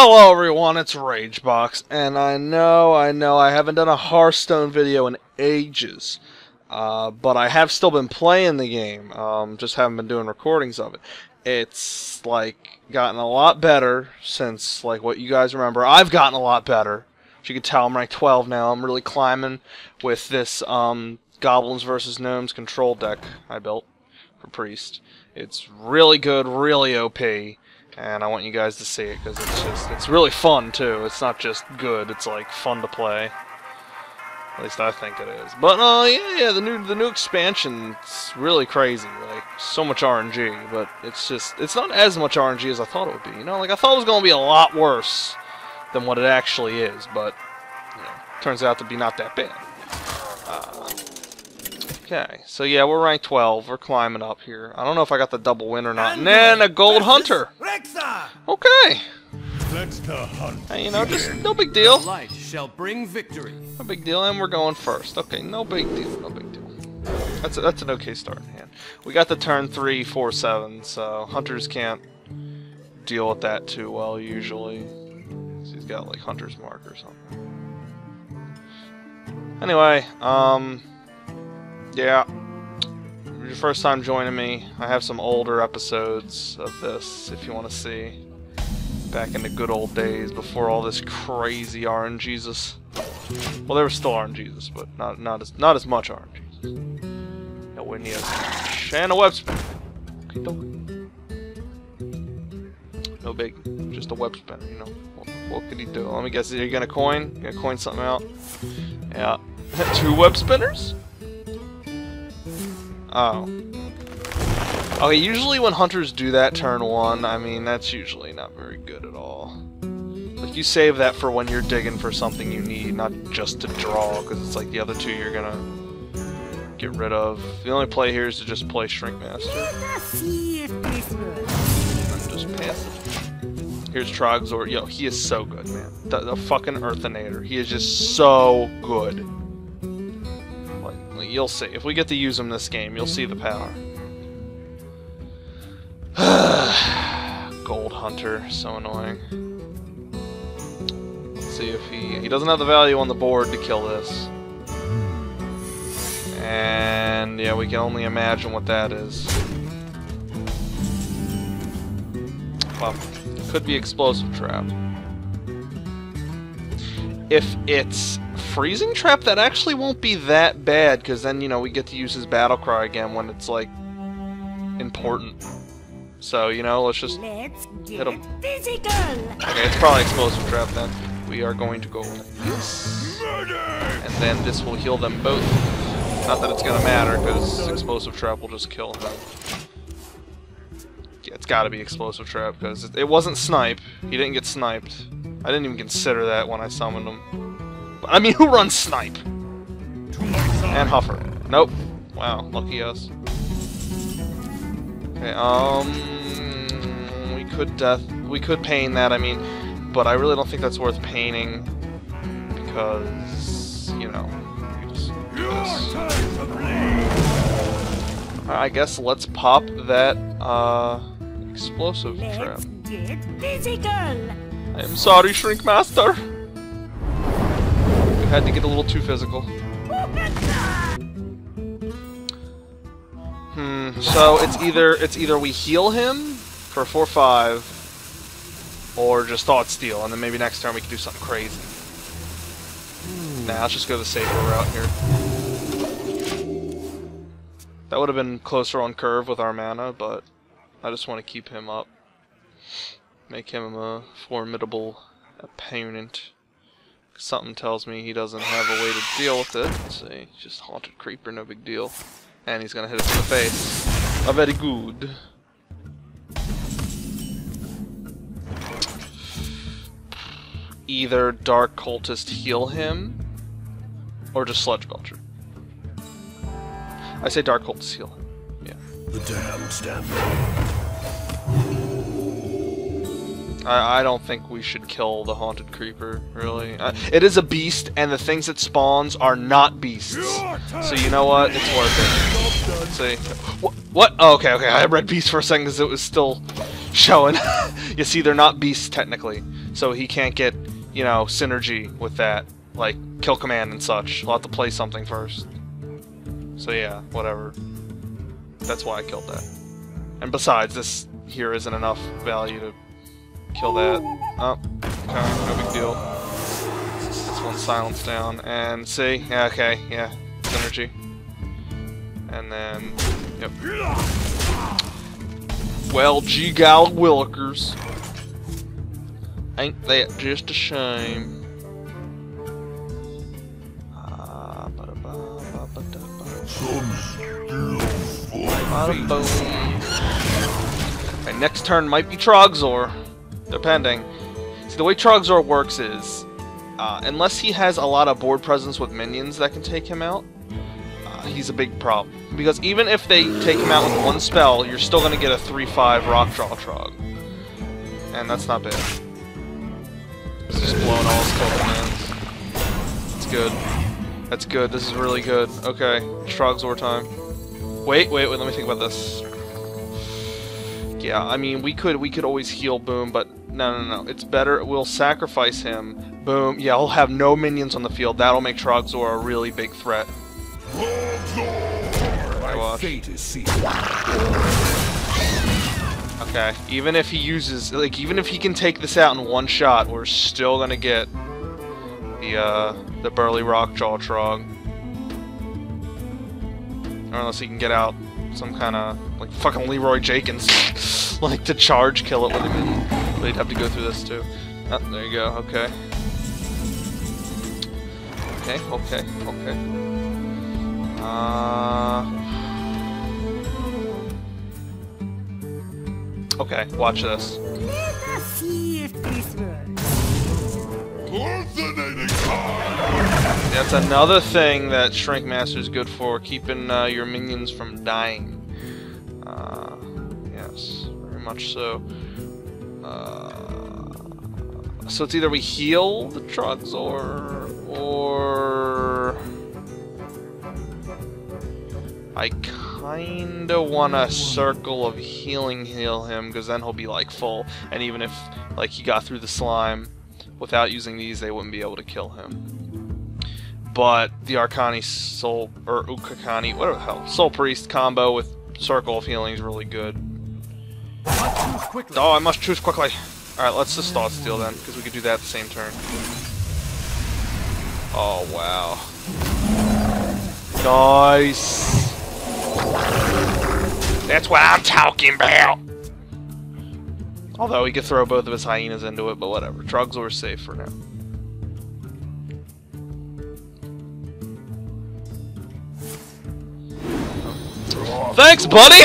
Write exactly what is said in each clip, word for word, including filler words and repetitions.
Hello everyone, it's Ragebox, and I know, I know, I haven't done a Hearthstone video in ages, uh, but I have still been playing the game, um, just haven't been doing recordings of it. It's, like, gotten a lot better since, like, what you guys remember. I've gotten a lot better. As you can tell, I'm ranked twelve now. I'm really climbing with this, um, Goblins versus. Gnomes control deck I built for Priest. It's really good, really O P. And I want you guys to see it, because it's just, it's really fun, too. It's not just good, it's, like, fun to play. At least I think it is. But, uh, yeah, yeah, the new, the new expansion's really crazy. Like, so much R N G, but it's just, it's not as much R N G as I thought it would be. You know, like, I thought it was going to be a lot worse than what it actually is, but, you know, turns out to be not that bad. Uh, okay, so, yeah, we're ranked twelve. We're climbing up here. I don't know if I got the double win or not. And then a gold hunter! Okay. Let's hey, you know, just no big deal. Light shall bring victory. No big deal, and we're going first. Okay, no big deal, no big deal. That's a, that's an okay start in hand. We got the turn three, four, seven, so hunters can't deal with that too well usually. So he's got like hunter's mark or something. Anyway, um, yeah. Your first time joining me, I have some older episodes of this if you want to see. Back in the good old days before all this crazy RNGesus. Well, there was still RNGesus, but not not as not as much RNGesus. No windy and a web spin. No big, just a web spinner, you know. What, what could he do? Let me guess, are you gonna coin? You gonna coin something out? Yeah. Two web spinners? Oh. Okay, usually when hunters do that turn one, I mean, that's usually not very good at all. Like, you save that for when you're digging for something you need, not just to draw, because it's like the other two you're gonna get rid of. The only play here is to just play Shrinkmeister. I'm just passive. Here's Troggzor. Yo, he is so good, man. The, the fucking Earthinator. He is just so good. You'll see. If we get to use him this game, you'll see the power. Gold Hunter. So annoying. Let's see if he... He doesn't have the value on the board to kill this. And... yeah, we can only imagine what that is. Well, could be Explosive Trap. If it's... Freezing Trap, that actually won't be that bad, because then, you know, we get to use his battle cry again when it's, like, important. So, you know, let's just let's hit him. Physical. Okay, it's probably Explosive Trap then. We are going to go with this. And then this will heal them both. Not that it's going to matter, because Explosive Trap will just kill him. Yeah, it's got to be Explosive Trap, because it, it wasn't Snipe. He didn't get sniped. I didn't even consider that when I summoned him. I mean, who runs Snipe? And Huffer. Nope. Wow, lucky us. Okay, um... we could death... we could pain that, I mean, but I really don't think that's worth painting, because, you know, we just do this. I guess let's pop that, uh... Explosive Trap. I'm sorry, Shrinkmeister! Had to get a little too physical. Hmm. So it's either it's either we heal him for four five, or just Thoughtsteal, and then maybe next turn we can do something crazy. Nah, let's just go the safer route here. That would have been closer on curve with our mana, but I just want to keep him up, make him a formidable opponent. Something tells me he doesn't have a way to deal with it. Let's see, just Haunted Creeper, no big deal. And he's gonna hit us in the face. A very good. Either Dark Cultist heal him, or just Sludge Belcher. I say Dark Cultist heal him. Yeah. The damn stamp. I don't think we should kill the Haunted Creeper, really. Uh, it is a beast, and the things it spawns are not beasts. So you know what? It's worth it. Let's see. What? What? Oh, okay, okay. I read beast for a second because it was still showing. You see, they're not beasts, technically. so he can't get, you know, synergy with that, like Kill Command and such. I'll have to play something first. So yeah, whatever. That's why I killed that. And besides, this here isn't enough value to kill that. Oh, okay, no big deal. This one's silenced down, and see? Yeah, okay, yeah, synergy. And then, yep. Well, G-Gal Willikers. Ain't that just a shame? And next turn might be Troggzor, depending. See, the way Troggzor works is, uh, unless he has a lot of board presence with minions that can take him out, uh, he's a big problem. Because even if they take him out with one spell, you're still going to get a three five Rockjaw Trog. And that's not bad. It's just blowing all his kill commands. It's good. That's good. This is really good. Okay, Troggzor time. Wait, wait, wait. Let me think about this. Yeah, I mean, we could we could always heal Boom, but no, no, no. It's better. We'll sacrifice him. Boom. Yeah, I'll have no minions on the field. That'll make Troggzor a really big threat. Okay. Even if he uses, like, even if he can take this out in one shot, we're still gonna get the uh, the Burly Rockjaw Trog. Or unless he can get out some kind of, like, fucking Leroy Jenkins, like, to charge kill it with him. They'd have to go through this too. Oh, there you go. Okay. Okay. Okay. Okay. Uh. Okay. Watch this. Let us see if this works. That's another thing that Shrinkmeister is good for, keeping uh, your minions from dying. Uh, yes, very much so. Uh, so it's either we heal the Troggzor or, or I kinda wanna Circle of Healing heal him, because then he'll be like full, and even if like he got through the slime without using these, they wouldn't be able to kill him. But the Auchenai Soul or Ukakani, whatever the hell, Soulpriest combo with Circle of Healing is really good. Oh, I must choose quickly. All right, let's just Thoughtsteal then, because we could do that the same turn. Oh wow, nice. That's what I'm talking about. Although he could throw both of his hyenas into it, but whatever. Troggzor's safe for now. Oh. Thanks, buddy!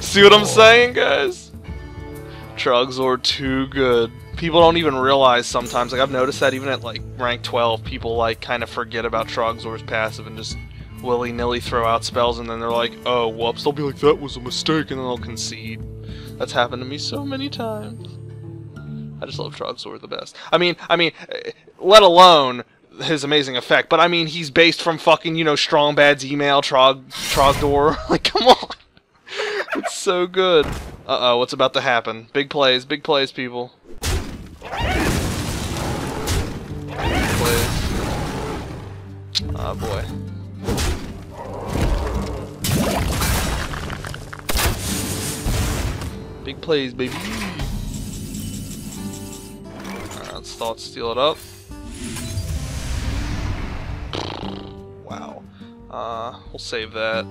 See what I'm saying, guys? Troggzor too good. People don't even realize sometimes, like I've noticed that even at like rank twelve, people like kind of forget about Troggzor's passive and just willy-nilly throw out spells, and then they're like, oh, whoops, they'll be like, that was a mistake, and then they'll concede. That's happened to me so many times. I just love Troggzor the best. I mean, I mean, let alone his amazing effect, but I mean, he's based from fucking, you know, Strongbad's email, Trog, Trogdor. Like, come on. It's so good. Uh-oh, what's about to happen? Big plays, big plays, people. Big plays. Oh, boy. Big plays, baby. Alright, let's Thoughtsteal it up. Wow. Uh, we'll save that.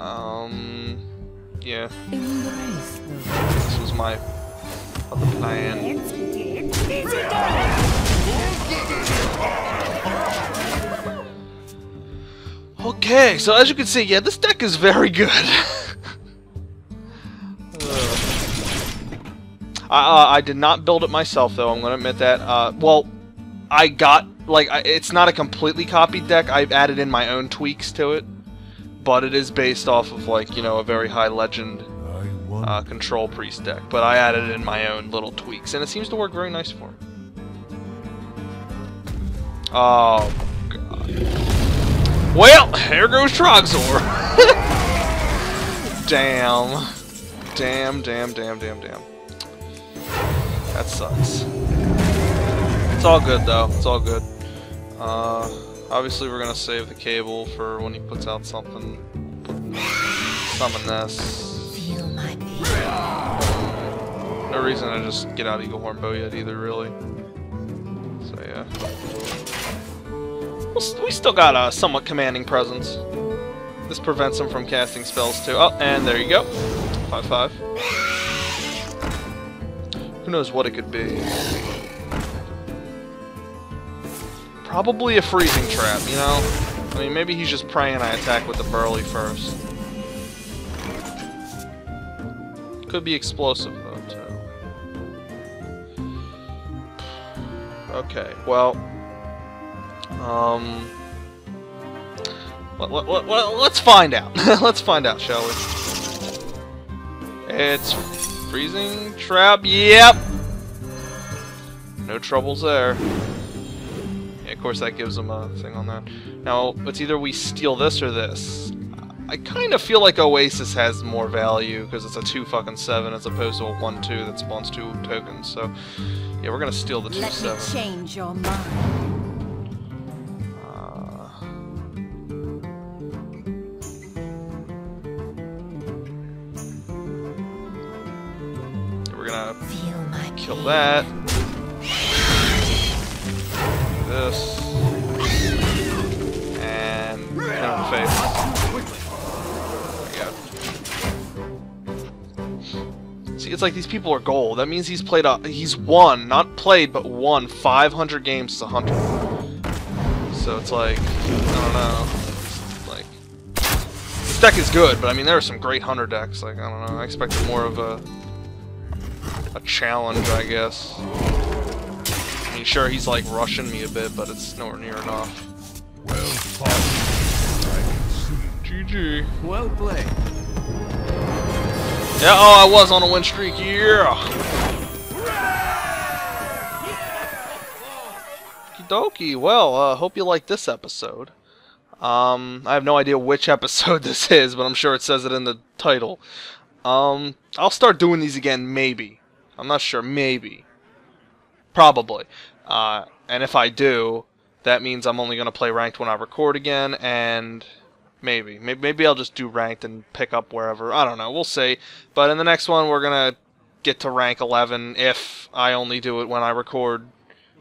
Um, yeah. This was my other plan. Okay, so as you can see, yeah, this deck is very good. Uh, I did not build it myself, though, I'm going to admit that. Uh, well, I got, like, I, it's not a completely copied deck. I've added in my own tweaks to it. But it is based off of, like, you know, a very high legend uh, control priest deck. But I added in my own little tweaks, and it seems to work very nice for it. Oh, God. Well, here goes Troggzor. Damn. Damn, damn, damn, damn, damn. That sucks. It's all good though. It's all good. Uh, obviously we're gonna save the cable for when he puts out something. Summon this. Feel my pain. No reason to just get out Eagle Hornbow yet either, really. So yeah. We'll st we still got a somewhat commanding presence. This prevents him from casting spells too. Oh, and there you go. Five five. Who knows what it could be? Probably a freezing trap, you know? I mean, maybe he's just praying I attack with the Burly first. Could be explosive, though, too. Okay, well... Um... Let, let, let, let, let's find out. Let's find out, shall we? It's... freezing trap, yep! No troubles there. Yeah, of course that gives him a thing on that. Now, it's either we steal this or this. I kind of feel like Oasis has more value, because it's a two fucking seven as opposed to a one two that spawns two tokens, so... Yeah, we're gonna steal the two seven. Let seven. Me change your mind. Uh... We're gonna... Feel my kill that. This. And... in the face. There we go. See, it's like these people are gold. That means he's played a... He's won, not played, but won five hundred games as a hunter. So it's like... I don't know. Like... This deck is good, but I mean, there are some great hunter decks. Like, I don't know. I expected more of a... a challenge, I guess. Sure, he's like rushing me a bit, but it's nowhere near enough. Well, G G. Well played. Yeah, oh, I was on a win streak. Yeah. Okie dokie. Well, uh, hope you liked this episode. Um, I have no idea which episode this is, but I'm sure it says it in the title. Um, I'll start doing these again, maybe. I'm not sure. Maybe. Probably. Uh, and if I do, that means I'm only going to play ranked when I record again, and maybe. maybe. Maybe I'll just do ranked and pick up wherever. I don't know. We'll see. But in the next one, we're going to get to rank eleven if I only do it when I record.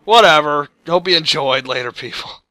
Whatever. Hope you enjoyed. Later, people.